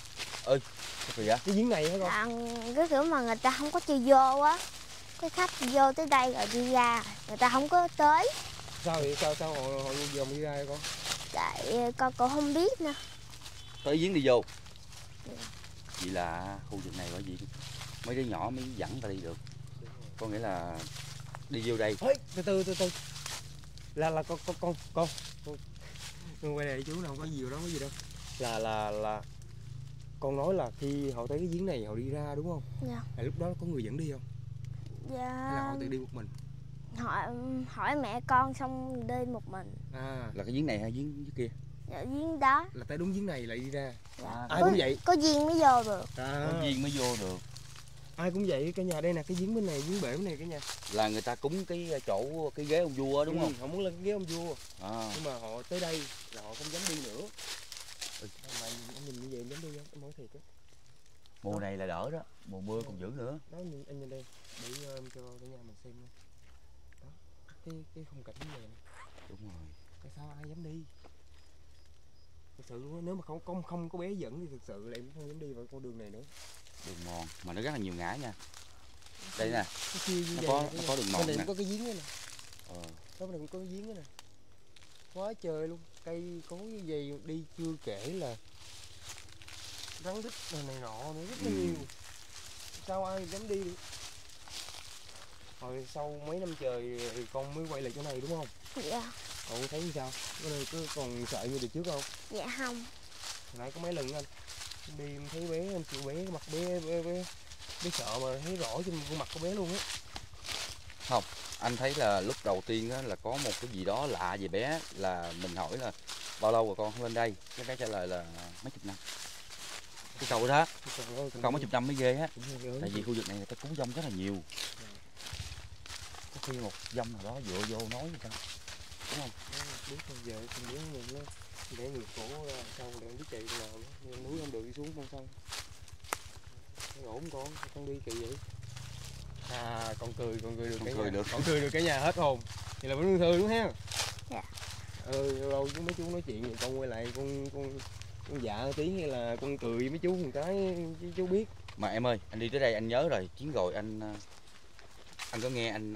Ơi, cái gì vậy? Cái giếng này hả con? À, cái kiểu mà người ta không có chơi vô á. Cái khách vô tới đây rồi đi ra, người ta không có tới. Sao vậy? Sao họ vô đi ra con? Tại con cũng không biết nữa. Tới giếng đi vô. Vậy ừ. Là khu vực này bởi vì mấy đứa nhỏ mới dẫn ta đi được. Có nghĩa là đi vô đây. Ê, từ là con quay lại chú nào có gì đâu, có gì đâu. Là con nói là khi họ thấy cái giếng này họ đi ra đúng không? Dạ. Là lúc đó có người dẫn đi không? Dạ. Hay là họ tự đi một mình? Họ hỏi mẹ con xong đi một mình. À, là cái giếng này hay giếng kia? Dạ, giếng đó. Là tới đúng giếng này lại đi ra. Dạ. Ai cũng vậy. Có duyên mới vô được. À, có duyên mới vô được. Ai cũng vậy, cái nhà đây nè, cái giếng bên này, giếng bể bên này cả nhà. Là người ta cúng cái chỗ cái ghế ông vua đúng không? Họ muốn lên cái ghế ông vua. À. Nhưng mà họ tới đây là họ không dám đi nữa. Ừ. Mà anh nhìn như vậy em dám đi không? Em nói thiệt á. Mùa này là đỡ đó, mùa mưa còn dữ nữa. Đó, anh nhìn đây, để cho cả nhà mình xem luôn. Đó, cái khung cảnh như vậy. Đúng rồi. Tại sao ai dám đi? Thật sự luôn á, nếu mà không có bé dẫn thì thực sự là em không dám đi vào con đường này nữa. Đường mòn mà nó rất là nhiều ngã nha. Đây nè, nó có đường mòn nè. Bên này cũng có cái giếng nữa nè. Đó, bên này cũng có cái giếng nữa nè. Quá trời luôn, cây có cái gì đi, chưa kể là rắn rít này nọ nữa, rất là nhiều. Sao ai dám đi được? Rồi sau mấy năm trời thì con mới quay lại chỗ này đúng không? Dạ. Con thấy như sao? Cái này cứ còn sợ như được trước không? Dạ không. Hồi nãy có mấy lần anh đi em thấy bé, em chịu bé, mặt bé sợ mà thấy rõ trên khuôn mặt của bé luôn á. Không, anh thấy là lúc đầu tiên á, là có một cái gì đó lạ về bé, là mình hỏi là bao lâu rồi con không lên đây, cái bé trả lời là mấy chục năm. Cái cầu đó, còn mấy chục năm mới ghê á, tại vì khu vực này người ta cúng dông rất là nhiều. Có khi một dông nào đó dựa vô nói gì ta, đúng không? Biết con vợ, con biết mình lên để người cổ ra sau để biết chạy nào nữa, núi không được đi xuống con sông. Ổn con đi kỳ vậy. À, con cười được cả nhà, con cười được cả nhà hết hồn. Vậy là vẫn thương đúng ha? Dạ. Ừ, lâu chứ mấy chú nói chuyện thì con quay lại con dạ tí hay là con cười mấy chú một cái chú biết. Mà em ơi, anh đi tới đây anh nhớ rồi, chuyến rồi anh có nghe anh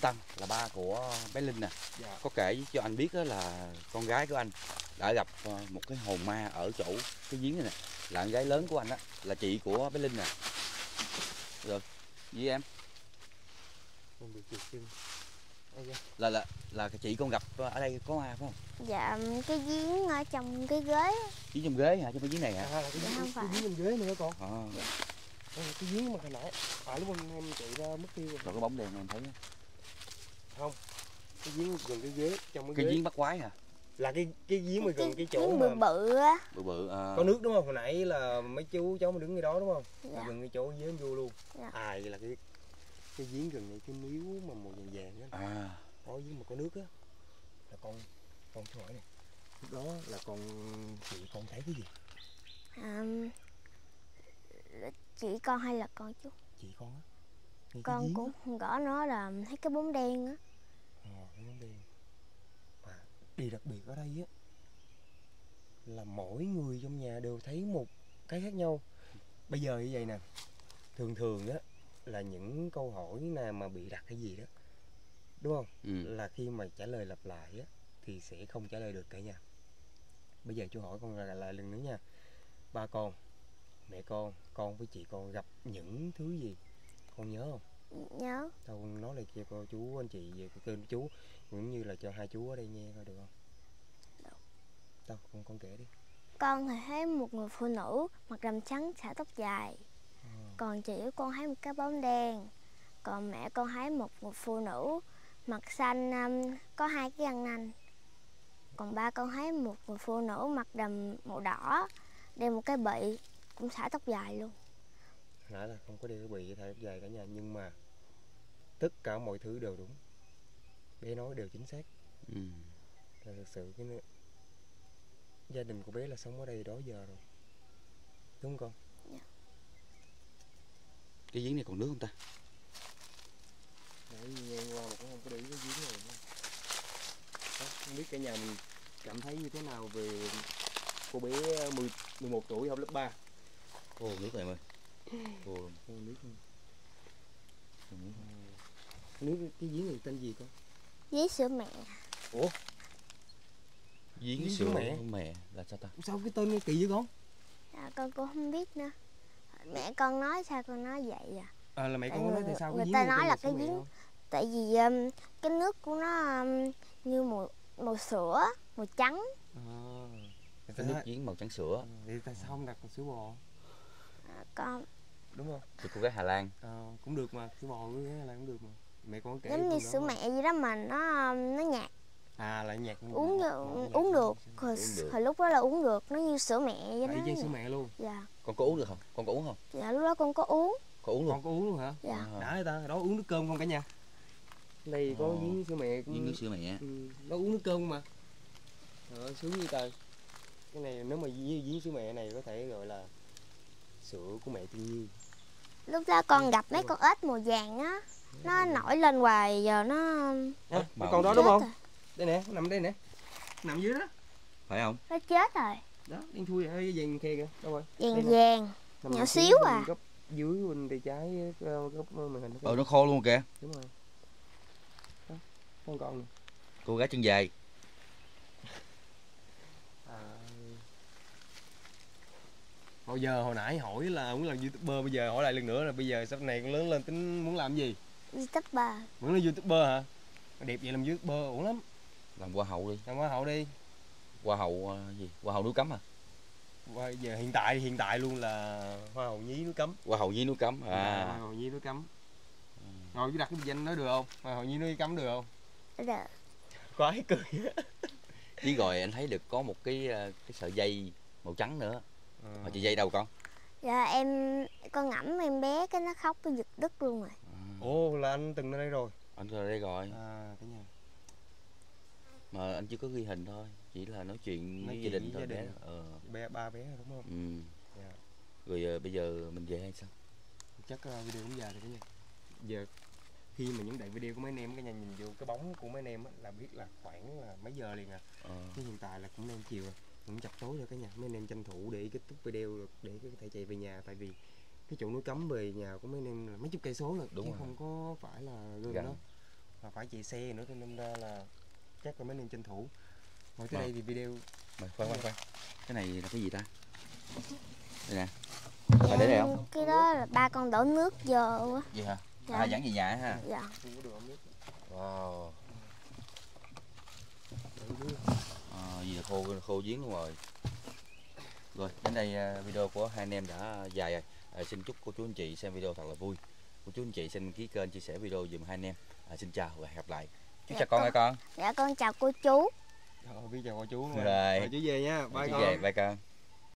Tăng là ba của bé Linh nè. Dạ. Có kể cho anh biết là con gái của anh đã gặp một cái hồn ma ở chỗ cái giếng này nè. Là con gái lớn của anh á, là chị của bé Linh nè. Rồi, với em. Con bị trượt chân. Là chị con gặp ở đây có ai phải không? Dạ, cái giếng ở trong cái ghế. Giếng trong ghế hả? Trong cái giếng này hả? À, cái giếng, không phải. Cái giếng trong ghế nữa con. À. Cái giếng mà hồi nãy, lúc em chạy ra mất tiêu rồi. Rồi cái bóng đèn này em thấy không? Cái giếng gần cái ghế, trong cái ghế. Giếng bắt quái hả? Là cái giếng mà gần cái chỗ mà bự á. Bự à. Có nước đúng không? Hồi nãy là mấy chú cháu mà đứng ngay đó đúng không? Dạ. Là gần cái chỗ ghế vô luôn. Dạ. À vậy là cái giếng gần này cái miếu mà màu vàng đó. À. Có giếng mà có nước á. Là con cho hỏi nè. Lúc đó là chị con thấy cái gì? Chị con hay là con chú? Chị con á. Con cũng không rõ nữa, là thấy cái bóng đen á. Cái bóng đen. Mà điều đặc biệt ở đây á là mỗi người trong nhà đều thấy một cái khác nhau. Bây giờ như vậy nè, thường á là những câu hỏi nào mà bị đặt cái gì đó đúng không? Là khi mà trả lời lặp lại á thì sẽ không trả lời được cả nhà. Bây giờ chú hỏi con lại lần nữa nha. Ba con, mẹ con với chị con gặp những thứ gì? Con nhớ không? Nhớ. Thôi con nói lại kia cô chú anh chị về cái tên chú cũng như là cho hai chú ở đây nghe coi được không? Được. Đâu con kể đi. Con thì thấy một người phụ nữ mặc đầm trắng xõa tóc dài. Còn chị của con thấy một cái bóng đen. Còn mẹ con thấy một phụ nữ mặc xanh có hai cái răng nanh. Còn ba con thấy một người phụ nữ mặc đầm màu đỏ, đeo một cái bị cũng xõa tóc dài luôn. Nãy là không có đeo cái bị xõa tóc dài cả nhà, nhưng mà tất cả mọi thứ đều đúng. Bé nói đều chính xác. Là thực sự cái gia đình của bé là sống ở đây đó giờ rồi. Đúng không con? Dạ. Cái giếng này còn nước không ta? Nãy ngang qua mà cũng không có để ý cái giếng này. Không biết cả nhà mình cảm thấy như thế nào về cô bé 11 tuổi học lớp 3. Ô nước này ơi. Ô nước này. Nước cái giếng này tên gì con? Giếng sữa mẹ. Ủa? Giếng sữa mẹ là sao ta? Sao cái tên nghe kỳ vậy con? À, con cũng không biết nữa. Mẹ con nói sao con nói vậy à? À là mẹ con nói tại sao cái giếng này? Người ta nói là cái giếng, tại vì cái nước của nó như màu sữa, màu trắng. À, cái nước giếng màu trắng sữa. Thì tại sao không đặt con sữa bò? Con đúng không? Thì cô gái Hà Lan. cũng được mà, sữa bò là cũng được mà. Mẹ con kể giống như sữa mẹ gì đó mà nó nhạt. À lại nhạt cũng uống được, uống được. Hồi lúc đó là uống được, nó như sữa mẹ vậy đó. Y chang sữa mẹ luôn. Dạ. Con có uống được không? Con có uống không? Dạ lúc đó con có uống. Con uống luôn. Con có uống luôn hả? Dạ. Đã ta, đó uống nước cơm không cả nhà. Đây có uống sữa mẹ. Uống nước sữa mẹ. Nó uống nước cơm mà. Nó sướng như trời. Cái này nếu mà dính sữa mẹ này có thể gọi là sữa của mẹ thiên nhiên. Lúc đó con gặp mấy con ếch màu vàng á, nó nổi lên hoài giờ nó. À, mấy con đó đúng không? Rồi. Đây nè, nằm đây nè, nằm dưới đó. Phải không? Nó chết rồi. Đó, đen thui rồi, vàng kia kìa, đâu rồi? Vàng vàng, nhỏ xíu à. Góc dưới bên tay trái, góc màn hình. Nó khô luôn kìa. Đúng rồi. Đó, con còn. Cô gái chân dài. Bao giờ hồi nãy hỏi là muốn làm youtuber, bây giờ hỏi lại lần nữa là bây giờ sắp này con lớn lên tính muốn làm gì? Youtuber. Muốn làm youtuber hả? Đẹp vậy làm youtuber ổn lắm. Làm hoa hậu đi. Làm hoa hậu đi. Hoa hậu gì? Hoa hậu Núi Cấm à? Giờ hiện tại luôn là hoa hậu nhí Núi Cấm. Hoa hậu nhí Núi Cấm à. Hoa hậu nhí Núi Cấm. Ngồi cứ đặt cái danh nói được không? Hoa hậu nhí Núi Cấm được không? Được. Quái cười. Chỉ rồi anh thấy được có một cái sợi dây màu trắng nữa. Mà chị dây đâu con? Dạ con ngẫm em bé cái nó khóc nó giật đứt luôn rồi. Ồ là anh từng ở đây rồi. Anh từng ở đây rồi. À cái nhà. Mà anh chỉ có ghi hình thôi, chỉ là nói chuyện với gia đình thôi. Bé ba bé đúng không? Ừ. Dạ. Rồi bây giờ mình về hay sao? Chắc video cũng già rồi cái nhà. Giờ khi mà những đoạn video của mấy anh em, cái nhà nhìn vô cái bóng của mấy anh em là biết là khoảng là mấy giờ liền à. Chứ hiện tại là cũng đang chiều rồi. Cũng chập tối rồi cả nhà, mấy anh em tranh thủ để kết thúc video được để có thể chạy về nhà, tại vì cái chỗ Núi Cấm về nhà của mấy anh em là mấy chục cây số rồi, đúng chứ rồi. Không có phải là gần đó mà phải chạy xe nữa, nên ra là chắc là mấy anh em tranh thủ ngồi tới đây thì video. Khoan cái này là cái gì ta? Đây nè, phải để đây không? Cái đó là ba con đổ nước vô á. Vậy hả? Dạ. À dẫn về nhà ha. Dạ. Wow. Gì là khô giếng luôn rồi. Rồi đến đây video của hai anh em đã dài rồi. Xin chúc cô chú anh chị xem video thật là vui. Cô chú anh chị xin ký kênh chia sẻ video dùm hai anh em. Xin chào và hẹn gặp lại. Chú chào con ơi con. Dạ con chào cô chú. Chào cô chú. Rồi chú về nha. Bye con.